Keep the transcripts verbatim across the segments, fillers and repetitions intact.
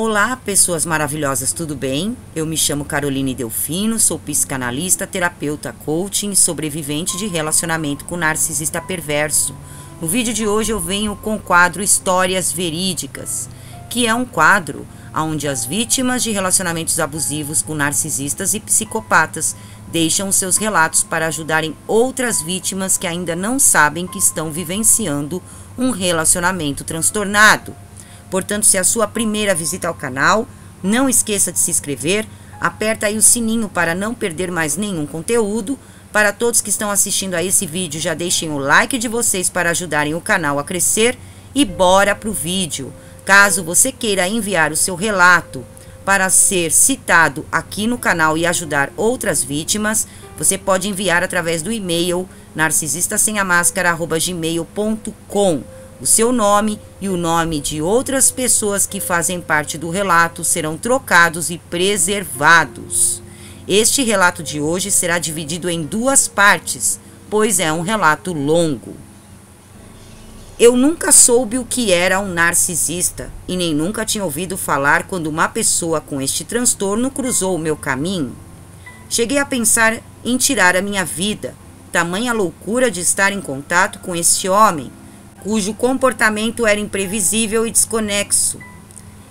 Olá, pessoas maravilhosas, tudo bem? Eu me chamo Caroline Delfino, sou psicanalista, terapeuta, coaching e sobrevivente de relacionamento com narcisista perverso. No vídeo de hoje eu venho com o quadro Histórias Verídicas, que é um quadro onde as vítimas de relacionamentos abusivos com narcisistas e psicopatas deixam seus relatos para ajudarem outras vítimas que ainda não sabem que estão vivenciando um relacionamento transtornado. Portanto, se é a sua primeira visita ao canal, não esqueça de se inscrever, aperta aí o sininho para não perder mais nenhum conteúdo. Para todos que estão assistindo a esse vídeo, já deixem o like de vocês para ajudarem o canal a crescer e bora pro vídeo. Caso você queira enviar o seu relato para ser citado aqui no canal e ajudar outras vítimas, você pode enviar através do e-mail narcisista sem a máscara arroba gmail ponto com. O seu nome e o nome de outras pessoas que fazem parte do relato serão trocados e preservados. Este relato de hoje será dividido em duas partes, pois é um relato longo. Eu nunca soube o que era um narcisista e nem nunca tinha ouvido falar quando uma pessoa com este transtorno cruzou o meu caminho. Cheguei a pensar em tirar a minha vida, tamanha loucura de estar em contato com este homem, cujo comportamento era imprevisível e desconexo.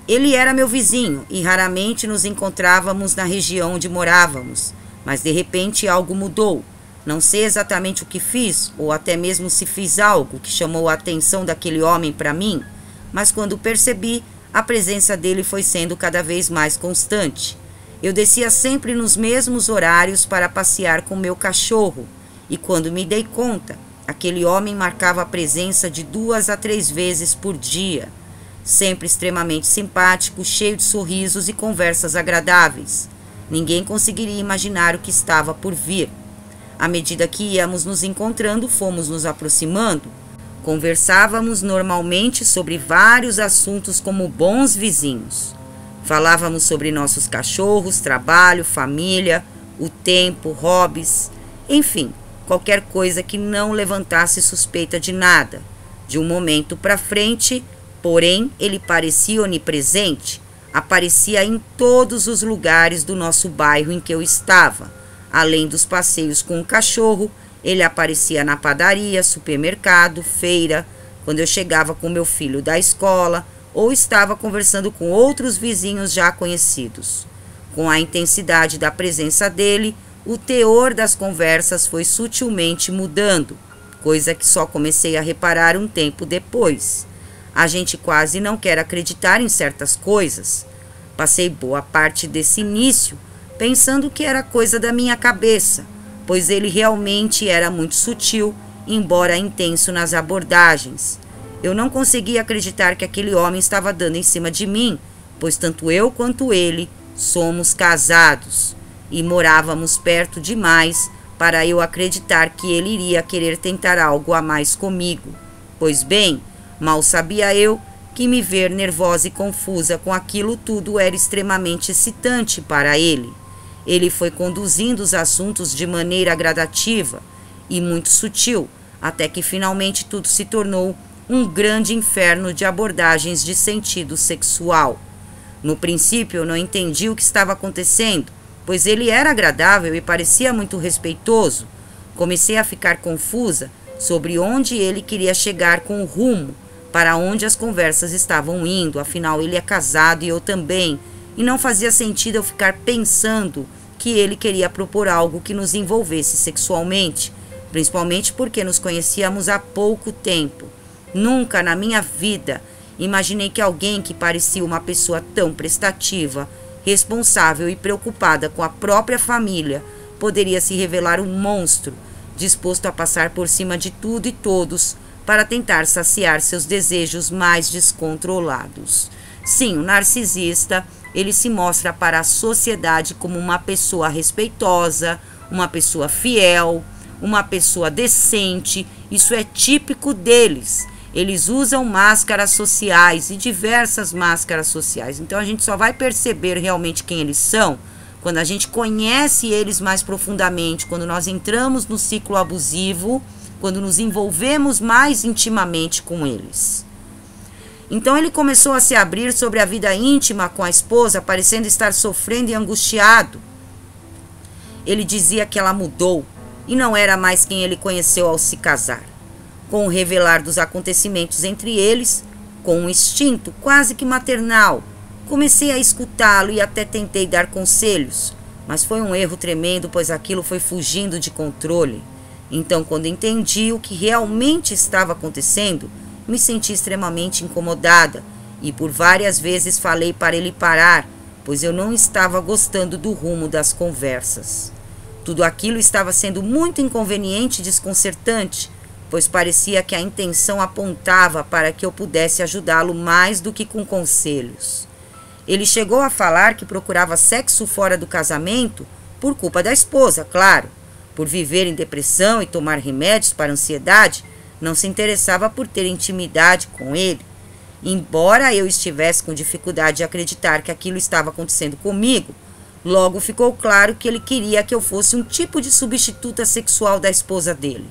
Ele era meu vizinho e raramente nos encontrávamos na região onde morávamos, mas de repente algo mudou. Não sei exatamente o que fiz, ou até mesmo se fiz algo que chamou a atenção daquele homem para mim, mas quando percebi, a presença dele foi sendo cada vez mais constante. Eu descia sempre nos mesmos horários para passear com meu cachorro, e quando me dei conta, aquele homem marcava a presença de duas a três vezes por dia, sempre extremamente simpático, cheio de sorrisos e conversas agradáveis. Ninguém conseguiria imaginar o que estava por vir. À medida que íamos nos encontrando, fomos nos aproximando. Conversávamos normalmente sobre vários assuntos como bons vizinhos. Falávamos sobre nossos cachorros, trabalho, família, o tempo, hobbies, enfim, qualquer coisa que não levantasse suspeita de nada. De um momento para frente, porém, ele parecia onipresente. Aparecia em todos os lugares do nosso bairro em que eu estava. Além dos passeios com o cachorro, ele aparecia na padaria, supermercado, feira, quando eu chegava com meu filho da escola ou estava conversando com outros vizinhos já conhecidos. Com a intensidade da presença dele, o teor das conversas foi sutilmente mudando, coisa que só comecei a reparar um tempo depois. A gente quase não quer acreditar em certas coisas. Passei boa parte desse início pensando que era coisa da minha cabeça, pois ele realmente era muito sutil, embora intenso nas abordagens. Eu não conseguia acreditar que aquele homem estava dando em cima de mim, pois tanto eu quanto ele somos casados. E morávamos perto demais para eu acreditar que ele iria querer tentar algo a mais comigo. Pois bem, mal sabia eu que me ver nervosa e confusa com aquilo tudo era extremamente excitante para ele. Ele foi conduzindo os assuntos de maneira gradativa e muito sutil, até que finalmente tudo se tornou um grande inferno de abordagens de sentido sexual. No princípio, eu não entendi o que estava acontecendo, pois ele era agradável e parecia muito respeitoso. Comecei a ficar confusa sobre onde ele queria chegar com o rumo, para onde as conversas estavam indo, afinal ele é casado e eu também, e não fazia sentido eu ficar pensando que ele queria propor algo que nos envolvesse sexualmente, principalmente porque nos conhecíamos há pouco tempo. Nunca na minha vida imaginei que alguém que parecia uma pessoa tão prestativa, responsável e preocupada com a própria família, poderia se revelar um monstro, disposto a passar por cima de tudo e todos para tentar saciar seus desejos mais descontrolados. Sim, o narcisista, ele se mostra para a sociedade como uma pessoa respeitosa, uma pessoa fiel, uma pessoa decente. Isso é típico deles. Eles usam máscaras sociais e diversas máscaras sociais. Então a gente só vai perceber realmente quem eles são quando a gente conhece eles mais profundamente, quando nós entramos no ciclo abusivo, quando nos envolvemos mais intimamente com eles. Então ele começou a se abrir sobre a vida íntima com a esposa, parecendo estar sofrendo e angustiado. Ele dizia que ela mudou e não era mais quem ele conheceu ao se casar. Com o revelar dos acontecimentos entre eles, com um instinto quase que maternal, comecei a escutá-lo e até tentei dar conselhos, mas foi um erro tremendo, pois aquilo foi fugindo de controle. Então, quando entendi o que realmente estava acontecendo, me senti extremamente incomodada e por várias vezes falei para ele parar, pois eu não estava gostando do rumo das conversas. Tudo aquilo estava sendo muito inconveniente e desconcertante, pois parecia que a intenção apontava para que eu pudesse ajudá-lo mais do que com conselhos. Ele chegou a falar que procurava sexo fora do casamento por culpa da esposa, claro, por viver em depressão e tomar remédios para ansiedade. Não se interessava por ter intimidade com ele, embora eu estivesse com dificuldade de acreditar que aquilo estava acontecendo comigo. Logo ficou claro que ele queria que eu fosse um tipo de substituta sexual da esposa dele.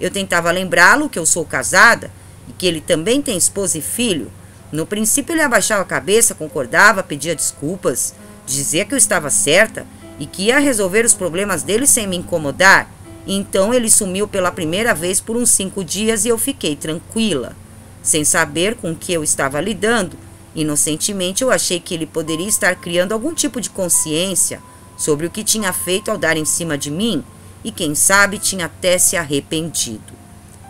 Eu tentava lembrá-lo que eu sou casada e que ele também tem esposa e filho. No princípio ele abaixava a cabeça, concordava, pedia desculpas, dizia que eu estava certa e que ia resolver os problemas dele sem me incomodar. Então ele sumiu pela primeira vez por uns cinco dias e eu fiquei tranquila, sem saber com que eu estava lidando. Inocentemente eu achei que ele poderia estar criando algum tipo de consciência sobre o que tinha feito ao dar em cima de mim e quem sabe tinha até se arrependido.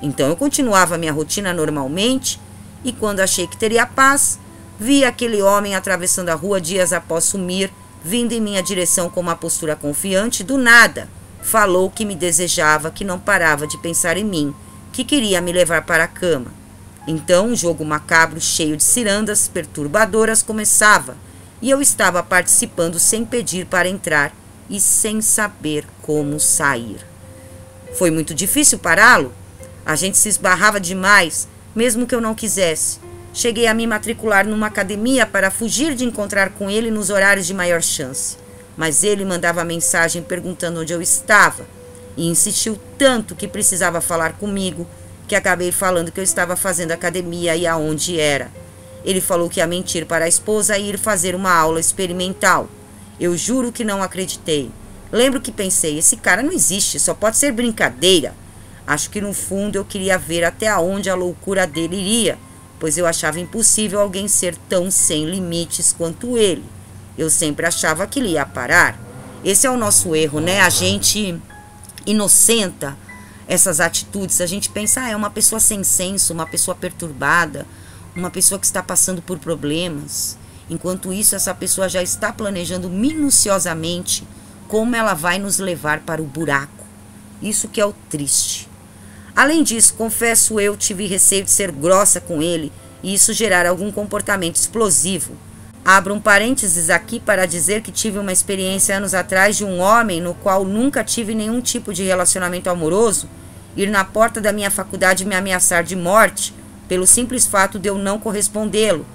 Então eu continuava minha rotina normalmente e quando achei que teria paz, vi aquele homem atravessando a rua dias após sumir, vindo em minha direção com uma postura confiante do nada. Falou que me desejava, que não parava de pensar em mim, que queria me levar para a cama. Então um jogo macabro cheio de cirandas perturbadoras começava e eu estava participando sem pedir para entrar e sem saber como sair. Foi muito difícil pará-lo. A gente se esbarrava demais, mesmo que eu não quisesse. Cheguei a me matricular numa academia para fugir de encontrar com ele nos horários de maior chance. Mas ele mandava mensagem perguntando onde eu estava e insistiu tanto que precisava falar comigo que acabei falando que eu estava fazendo academia e aonde era. Ele falou que ia mentir para a esposa e ir fazer uma aula experimental. Eu juro que não acreditei. Lembro que pensei, esse cara não existe, só pode ser brincadeira. Acho que no fundo eu queria ver até aonde a loucura dele iria, pois eu achava impossível alguém ser tão sem limites quanto ele. Eu sempre achava que ele ia parar. Esse é o nosso erro, né? A gente inocenta essas atitudes. A gente pensa, ah, é uma pessoa sem senso, uma pessoa perturbada, uma pessoa que está passando por problemas. Enquanto isso, essa pessoa já está planejando minuciosamente como ela vai nos levar para o buraco. Isso que é o triste. Além disso, confesso eu, tive receio de ser grossa com ele e isso gerar algum comportamento explosivo. Abro um parênteses aqui para dizer que tive uma experiência anos atrás de um homem no qual nunca tive nenhum tipo de relacionamento amoroso, ir na porta da minha faculdade e me ameaçar de morte pelo simples fato de eu não correspondê-lo.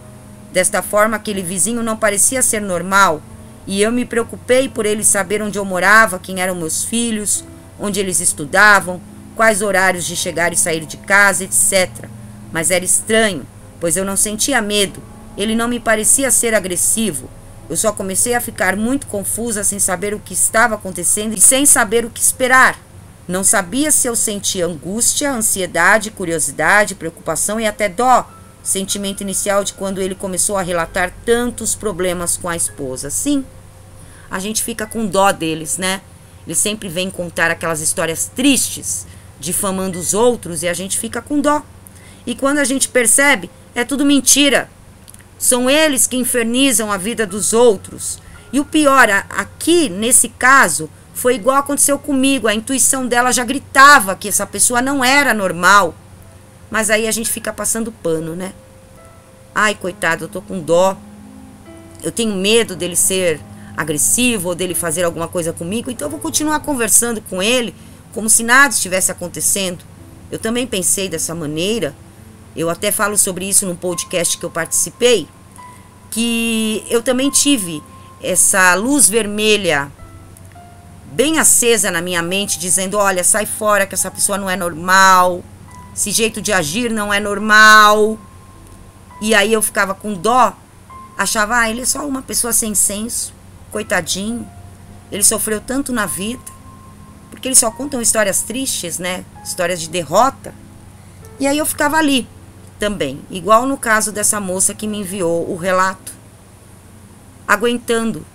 Desta forma, aquele vizinho não parecia ser normal e eu me preocupei por ele saber onde eu morava, quem eram meus filhos, onde eles estudavam, quais horários de chegar e sair de casa, etcétera. Mas era estranho, pois eu não sentia medo. Ele não me parecia ser agressivo. Eu só comecei a ficar muito confusa, sem saber o que estava acontecendo e sem saber o que esperar. Não sabia se eu sentia angústia, ansiedade, curiosidade, preocupação e até dó. Sentimento inicial de quando ele começou a relatar tantos problemas com a esposa. Sim, a gente fica com dó deles, né? Eles sempre vêm contar aquelas histórias tristes, difamando os outros, e a gente fica com dó. E quando a gente percebe, é tudo mentira. São eles que infernizam a vida dos outros. E o pior, aqui nesse caso, foi igual aconteceu comigo. A intuição dela já gritava que essa pessoa não era normal. Mas aí a gente fica passando pano, né? Ai, coitado, eu tô com dó. Eu tenho medo dele ser agressivo ou dele fazer alguma coisa comigo. Então eu vou continuar conversando com ele como se nada estivesse acontecendo. Eu também pensei dessa maneira. Eu até falo sobre isso num podcast que eu participei, que eu também tive essa luz vermelha bem acesa na minha mente, dizendo, olha, sai fora que essa pessoa não é normal, esse jeito de agir não é normal. E aí eu ficava com dó, achava, ah, ele é só uma pessoa sem senso, coitadinho, ele sofreu tanto na vida, porque eles só contam histórias tristes, né, histórias de derrota, e aí eu ficava ali também, igual no caso dessa moça que me enviou o relato, aguentando,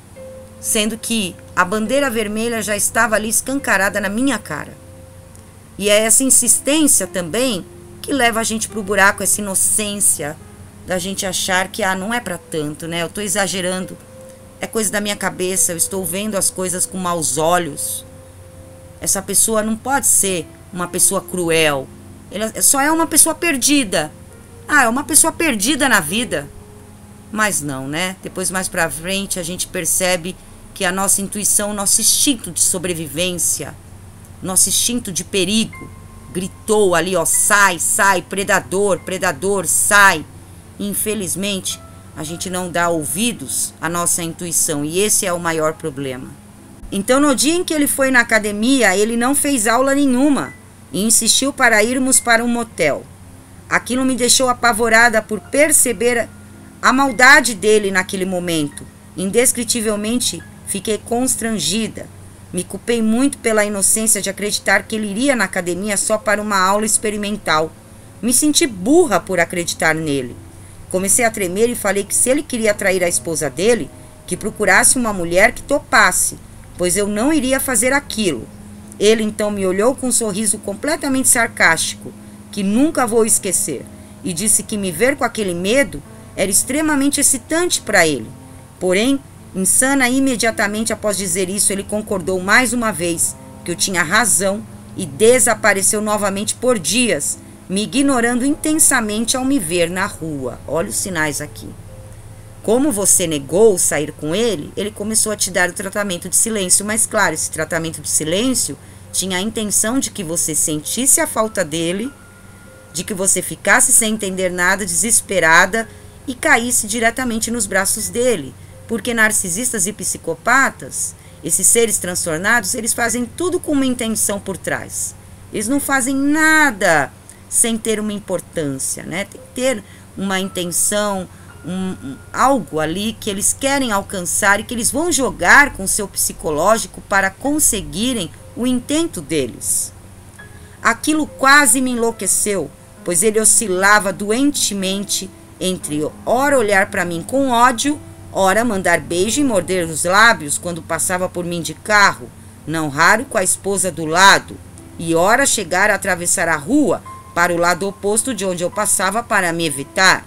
sendo que a bandeira vermelha já estava ali escancarada na minha cara. E é essa insistência também que leva a gente para o buraco, essa inocência da gente achar que ah, não é para tanto, né? Eu estou exagerando, é coisa da minha cabeça, eu estou vendo as coisas com maus olhos. Essa pessoa não pode ser uma pessoa cruel, ela só é uma pessoa perdida. Ah, é uma pessoa perdida na vida. Mas não, né? Depois, mais para frente, a gente percebe que a nossa intuição, nosso instinto de sobrevivência, nosso instinto de perigo, gritou ali, ó, sai, sai, predador, predador, sai. Infelizmente, a gente não dá ouvidos à nossa intuição e esse é o maior problema. Então, no dia em que ele foi na academia, ele não fez aula nenhuma e insistiu para irmos para um motel. Aquilo me deixou apavorada por perceber a maldade dele naquele momento. Indescritivelmente, fiquei constrangida. Me culpei muito pela inocência de acreditar que ele iria na academia só para uma aula experimental. Me senti burra por acreditar nele. Comecei a tremer e falei que se ele queria atrair a esposa dele, que procurasse uma mulher que topasse, pois eu não iria fazer aquilo. Ele então me olhou com um sorriso completamente sarcástico, que nunca vou esquecer, e disse que me ver com aquele medo era extremamente excitante para ele. Porém, insana, imediatamente após dizer isso, ele concordou mais uma vez que eu tinha razão e desapareceu novamente por dias, me ignorando intensamente ao me ver na rua. Olha os sinais aqui. Como você negou sair com ele, ele começou a te dar o tratamento de silêncio. Mas claro, esse tratamento de silêncio tinha a intenção de que você sentisse a falta dele, de que você ficasse sem entender nada, desesperada, e caísse diretamente nos braços dele. Porque narcisistas e psicopatas, esses seres transtornados, eles fazem tudo com uma intenção por trás. Eles não fazem nada sem ter uma importância, né? Tem que ter uma intenção, um, um, algo ali que eles querem alcançar e que eles vão jogar com o seu psicológico para conseguirem o intento deles. Aquilo quase me enlouqueceu, pois ele oscilava doentemente entre ora olhar para mim com ódio, ora mandar beijo e morder os lábios quando passava por mim de carro, não raro com a esposa do lado, e ora chegar a atravessar a rua para o lado oposto de onde eu passava para me evitar.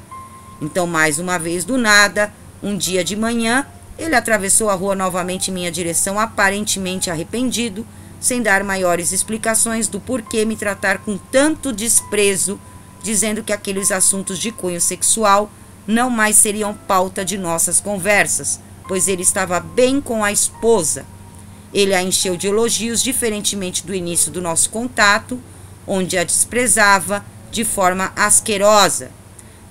Então, mais uma vez, do nada, um dia de manhã, ele atravessou a rua novamente em minha direção, aparentemente arrependido, sem dar maiores explicações do porquê me tratar com tanto desprezo, dizendo que aqueles assuntos de cunho sexual não mais seriam pauta de nossas conversas, pois ele estava bem com a esposa. Ele a encheu de elogios, diferentemente do início do nosso contato, onde a desprezava de forma asquerosa.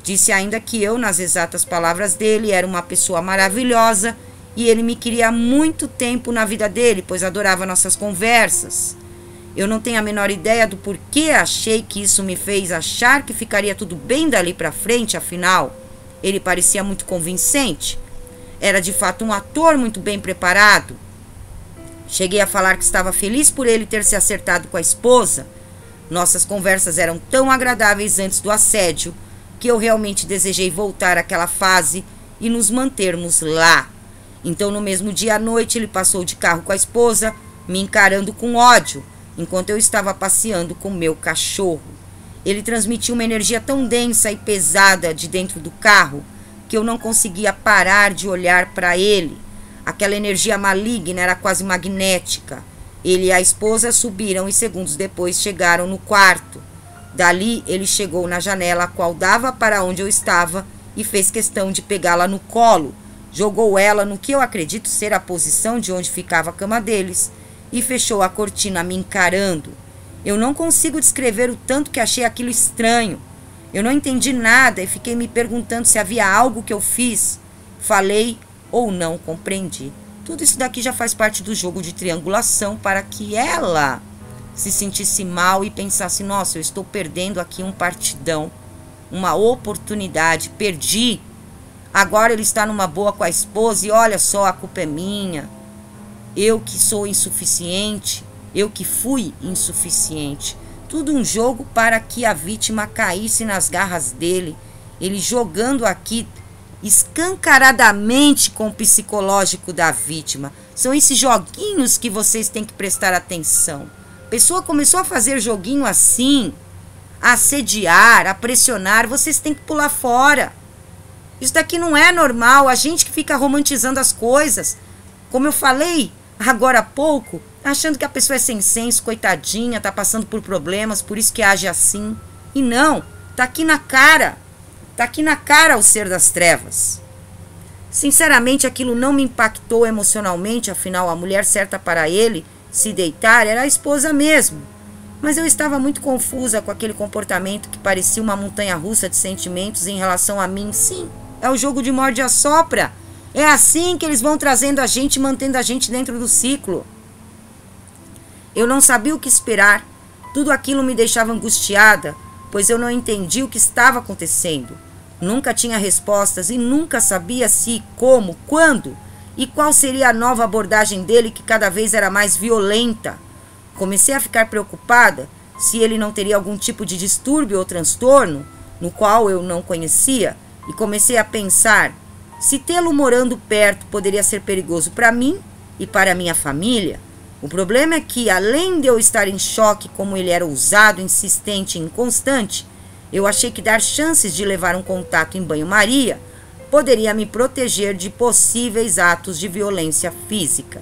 Disse ainda que eu, nas exatas palavras dele, era uma pessoa maravilhosa e ele me queria há muito tempo na vida dele, pois adorava nossas conversas. Eu não tenho a menor ideia do porquê achei que isso me fez achar que ficaria tudo bem dali para frente, afinal. Ele parecia muito convincente. Era de fato um ator muito bem preparado. Cheguei a falar que estava feliz por ele ter se acertado com a esposa. Nossas conversas eram tão agradáveis antes do assédio que eu realmente desejei voltar àquela fase e nos mantermos lá. Então, no mesmo dia à noite, ele passou de carro com a esposa, me encarando com ódio, enquanto eu estava passeando com meu cachorro. Ele transmitia uma energia tão densa e pesada de dentro do carro que eu não conseguia parar de olhar para ele. Aquela energia maligna era quase magnética. Ele e a esposa subiram e segundos depois chegaram no quarto. Dali ele chegou na janela, a qual dava para onde eu estava, e fez questão de pegá-la no colo. Jogou ela no que eu acredito ser a posição de onde ficava a cama deles e fechou a cortina me encarando. Eu não consigo descrever o tanto que achei aquilo estranho. Eu não entendi nada e fiquei me perguntando se havia algo que eu fiz, falei ou não compreendi. Tudo isso daqui já faz parte do jogo de triangulação para que ela se sentisse mal e pensasse, nossa, eu estou perdendo aqui um partidão uma oportunidade, perdi. Agora ele está numa boa com a esposa e olha só, a culpa é minha. Eu que sou insuficiente, eu que fui insuficiente. Tudo um jogo para que a vítima caísse nas garras dele. Ele jogando aqui escancaradamente com o psicológico da vítima. São esses joguinhos que vocês têm que prestar atenção. A pessoa começou a fazer joguinho assim, a assediar, a pressionar, vocês têm que pular fora. Isso daqui não é normal, a gente que fica romantizando as coisas. Como eu falei agora há pouco, achando que a pessoa é sem senso, coitadinha, tá passando por problemas, por isso que age assim. E não, tá aqui na cara, tá aqui na cara o ser das trevas. Sinceramente, aquilo não me impactou emocionalmente, afinal, a mulher certa para ele se deitar era a esposa mesmo. Mas eu estava muito confusa com aquele comportamento que parecia uma montanha-russa de sentimentos em relação a mim. Sim, é o jogo de morde e assopra. É assim que eles vão trazendo a gente, mantendo a gente dentro do ciclo. Eu não sabia o que esperar. Tudo aquilo me deixava angustiada, pois eu não entendi o que estava acontecendo. Nunca tinha respostas e nunca sabia se, como, quando e qual seria a nova abordagem dele, que cada vez era mais violenta. Comecei a ficar preocupada se ele não teria algum tipo de distúrbio ou transtorno, no qual eu não conhecia, e comecei a pensar se tê-lo morando perto poderia ser perigoso para mim e para minha família. O problema é que, além de eu estar em choque como ele era ousado, insistente e inconstante, eu achei que dar chances de levar um contato em banho-maria poderia me proteger de possíveis atos de violência física.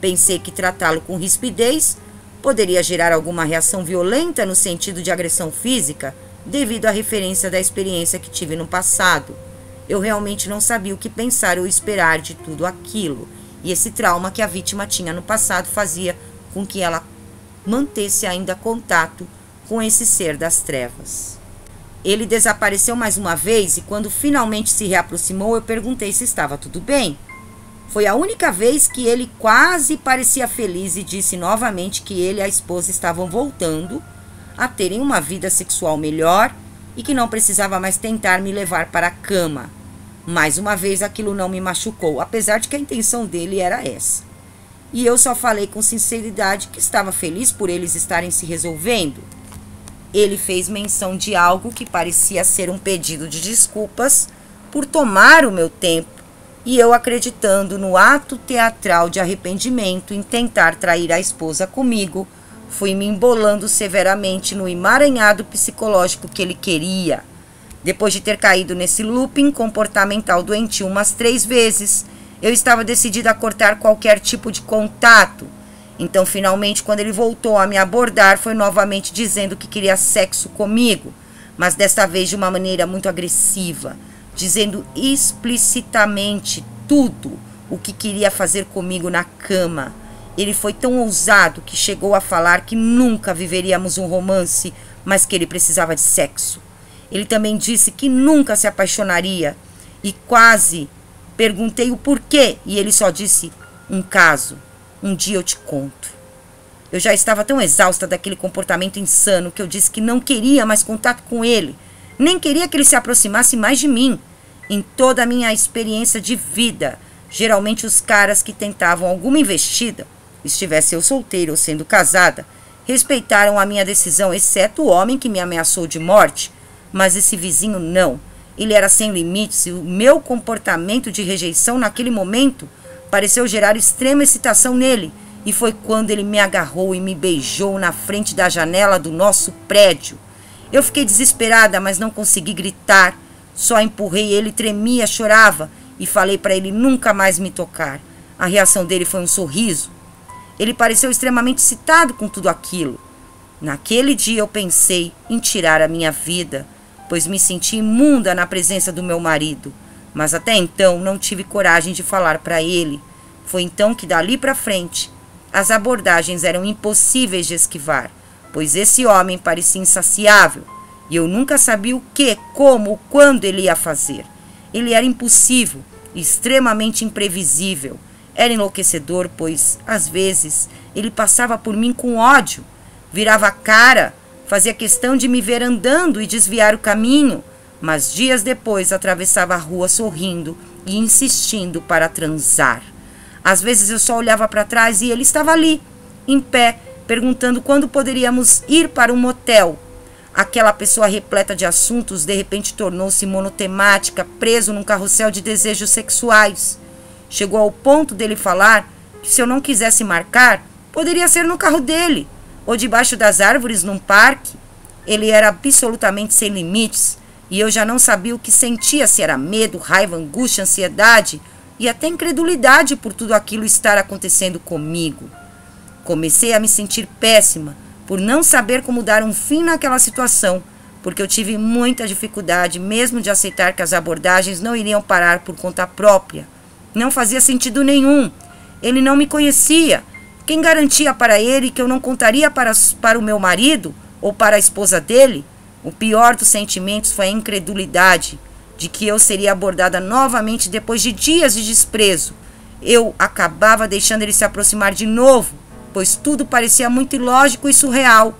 Pensei que tratá-lo com rispidez poderia gerar alguma reação violenta no sentido de agressão física, devido à referência da experiência que tive no passado. Eu realmente não sabia o que pensar ou esperar de tudo aquilo, e esse trauma que a vítima tinha no passado fazia com que ela mantesse ainda contato com esse ser das trevas. Ele desapareceu mais uma vez, e quando finalmente se reaproximou, eu perguntei se estava tudo bem. Foi a única vez que ele quase parecia feliz e disse novamente que ele e a esposa estavam voltando a terem uma vida sexual melhor e que não precisava mais tentar me levar para a cama. Mais uma vez aquilo não me machucou, apesar de que a intenção dele era essa. E eu só falei com sinceridade que estava feliz por eles estarem se resolvendo. Ele fez menção de algo que parecia ser um pedido de desculpas por tomar o meu tempo, e eu acreditando no ato teatral de arrependimento em tentar trair a esposa comigo, fui me embolando severamente no emaranhado psicológico que ele queria. Depois de ter caído nesse looping comportamental doentio umas três vezes, eu estava decidida a cortar qualquer tipo de contato. Então, finalmente, quando ele voltou a me abordar, foi novamente dizendo que queria sexo comigo, mas desta vez de uma maneira muito agressiva, dizendo explicitamente tudo o que queria fazer comigo na cama. Ele foi tão ousado que chegou a falar que nunca viveríamos um romance, mas que ele precisava de sexo. Ele também disse que nunca se apaixonaria, e quase perguntei o porquê, e ele só disse: um caso, um dia eu te conto. Eu já estava tão exausta daquele comportamento insano que eu disse que não queria mais contato com ele. Nem queria que ele se aproximasse mais de mim. Em toda a minha experiência de vida, geralmente os caras que tentavam alguma investida, estivesse eu solteira ou sendo casada, respeitaram a minha decisão, exceto o homem que me ameaçou de morte. Mas esse vizinho não. Ele era sem limites, e o meu comportamento de rejeição naquele momento pareceu gerar extrema excitação nele. E foi quando ele me agarrou e me beijou na frente da janela do nosso prédio. Eu fiquei desesperada, mas não consegui gritar. Só empurrei ele, tremia, chorava, e falei para ele nunca mais me tocar. A reação dele foi um sorriso. Ele pareceu extremamente excitado com tudo aquilo. Naquele dia eu pensei em tirar a minha vida, pois me senti imunda na presença do meu marido. Mas até então não tive coragem de falar para ele. Foi então que dali para frente as abordagens eram impossíveis de esquivar, pois esse homem parecia insaciável, e eu nunca sabia o que, como, quando ele ia fazer. Ele era impulsivo, extremamente imprevisível. Era enlouquecedor, pois, às vezes, ele passava por mim com ódio, virava a cara, fazia questão de me ver andando e desviar o caminho, mas dias depois atravessava a rua sorrindo e insistindo para transar. Às vezes eu só olhava para trás e ele estava ali, em pé, perguntando quando poderíamos ir para um motel. Aquela pessoa repleta de assuntos de repente tornou-se monotemática, preso num carrossel de desejos sexuais. Chegou ao ponto dele falar que se eu não quisesse marcar, poderia ser no carro dele, ou debaixo das árvores num parque. Ele era absolutamente sem limites, e eu já não sabia o que sentia, se era medo, raiva, angústia, ansiedade e até incredulidade por tudo aquilo estar acontecendo comigo. Comecei a me sentir péssima, por não saber como dar um fim naquela situação, porque eu tive muita dificuldade mesmo de aceitar que as abordagens não iriam parar por conta própria. Não fazia sentido nenhum. Ele não me conhecia. Quem garantia para ele que eu não contaria para, para o meu marido ou para a esposa dele? O pior dos sentimentos foi a incredulidade de que eu seria abordada novamente depois de dias de desprezo. Eu acabava deixando ele se aproximar de novo, pois tudo parecia muito ilógico e surreal.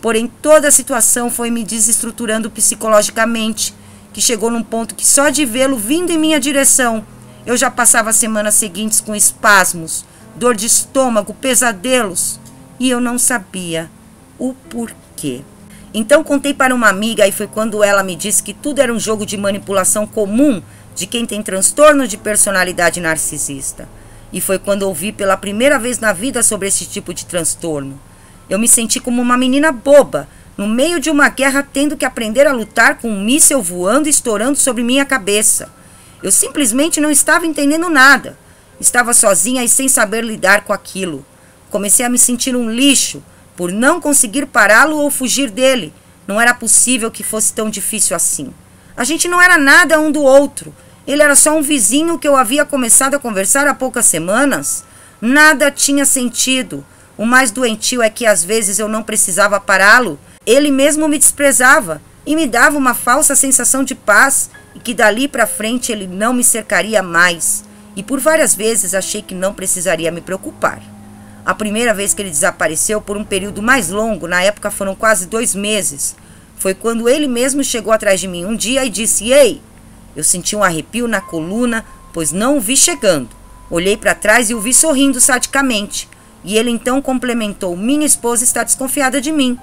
Porém, toda a situação foi me desestruturando psicologicamente, que chegou num ponto que só de vê-lo vindo em minha direção, eu já passava as semanas seguintes com espasmos, dor de estômago, pesadelos, e eu não sabia o porquê. Então contei para uma amiga e foi quando ela me disse que tudo era um jogo de manipulação comum de quem tem transtorno de personalidade narcisista. E foi quando ouvi pela primeira vez na vida sobre esse tipo de transtorno. Eu me senti como uma menina boba, no meio de uma guerra, tendo que aprender a lutar com um míssil voando e estourando sobre minha cabeça. Eu simplesmente não estava entendendo nada. Estava sozinha e sem saber lidar com aquilo. Comecei a me sentir um lixo, por não conseguir pará-lo ou fugir dele. Não era possível que fosse tão difícil assim. A gente não era nada um do outro. Ele era só um vizinho que eu havia começado a conversar há poucas semanas. Nada tinha sentido. O mais doentio é que às vezes eu não precisava pará-lo. Ele mesmo me desprezava e me dava uma falsa sensação de paz e que dali para frente ele não me cercaria mais. E por várias vezes achei que não precisaria me preocupar. A primeira vez que ele desapareceu por um período mais longo, na época foram quase dois meses, foi quando ele mesmo chegou atrás de mim um dia e disse: "Ei!" Eu senti um arrepio na coluna, pois não o vi chegando. Olhei para trás e o vi sorrindo sadicamente. E ele então complementou: "Minha esposa está desconfiada de mim.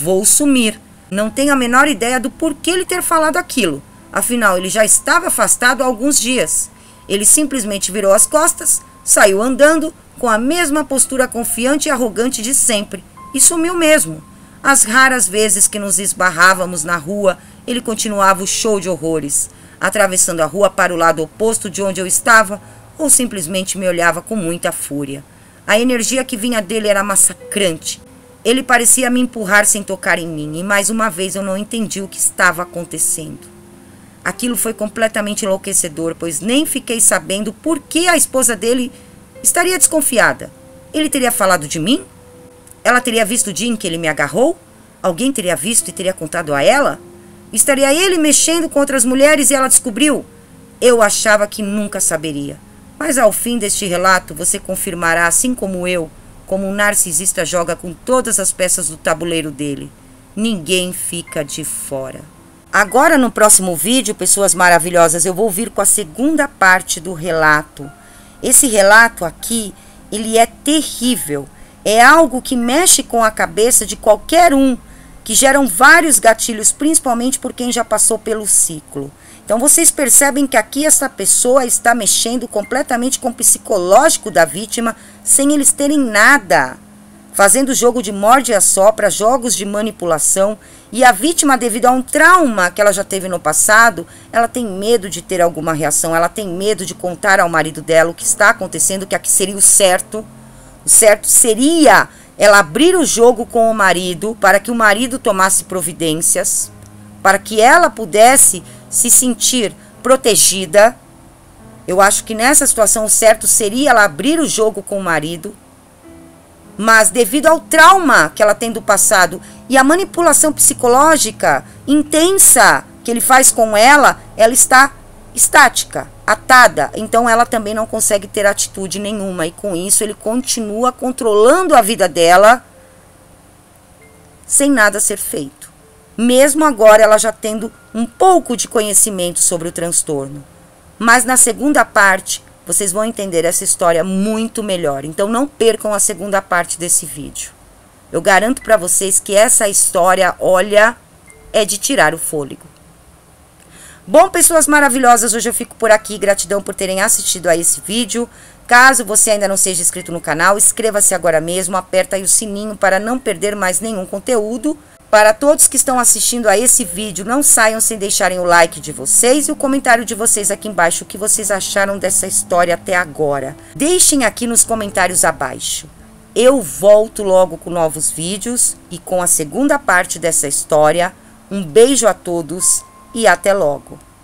Vou sumir." Não tenho a menor ideia do porquê ele ter falado aquilo. Afinal, ele já estava afastado há alguns dias. Ele simplesmente virou as costas, saiu andando, com a mesma postura confiante e arrogante de sempre. E sumiu mesmo. As raras vezes que nos esbarrávamos na rua, ele continuava o show de horrores, atravessando a rua para o lado oposto de onde eu estava, ou simplesmente me olhava com muita fúria. A energia que vinha dele era massacrante. Ele parecia me empurrar sem tocar em mim, e mais uma vez eu não entendi o que estava acontecendo. Aquilo foi completamente enlouquecedor, pois nem fiquei sabendo por que a esposa dele estaria desconfiada. Ele teria falado de mim? Ela teria visto o dia em que ele me agarrou? Alguém teria visto e teria contado a ela? Estaria ele mexendo com outras mulheres e ela descobriu? Eu achava que nunca saberia. Mas ao fim deste relato, você confirmará, assim como eu, como um narcisista joga com todas as peças do tabuleiro dele. Ninguém fica de fora. Agora, no próximo vídeo, pessoas maravilhosas, eu vou vir com a segunda parte do relato. Esse relato aqui, ele é terrível. É algo que mexe com a cabeça de qualquer um, que geram vários gatilhos, principalmente por quem já passou pelo ciclo. Então vocês percebem que aqui essa pessoa está mexendo completamente com o psicológico da vítima, sem eles terem nada, fazendo jogo de morde e assopra, jogos de manipulação, e a vítima, devido a um trauma que ela já teve no passado, ela tem medo de ter alguma reação, ela tem medo de contar ao marido dela o que está acontecendo, que aqui seria o certo. O certo seria ela abrir o jogo com o marido, para que o marido tomasse providências, para que ela pudesse se sentir protegida. Eu acho que nessa situação o certo seria ela abrir o jogo com o marido, mas devido ao trauma que ela tem do passado e a manipulação psicológica intensa que ele faz com ela, ela está estática, atada, então ela também não consegue ter atitude nenhuma, e com isso ele continua controlando a vida dela sem nada ser feito. mesmo agora ela já tendo um pouco de conhecimento sobre o transtorno. Mas na segunda parte, vocês vão entender essa história muito melhor. Então não percam a segunda parte desse vídeo. Eu garanto para vocês que essa história, olha, é de tirar o fôlego. Bom, pessoas maravilhosas, hoje eu fico por aqui. Gratidão por terem assistido a esse vídeo. Caso você ainda não seja inscrito no canal, inscreva-se agora mesmo, aperta aí o sininho para não perder mais nenhum conteúdo. Para todos que estão assistindo a esse vídeo, não saiam sem deixarem o like de vocês e o comentário de vocês aqui embaixo, o que vocês acharam dessa história até agora. Deixem aqui nos comentários abaixo. Eu volto logo com novos vídeos e com a segunda parte dessa história. Um beijo a todos e até logo!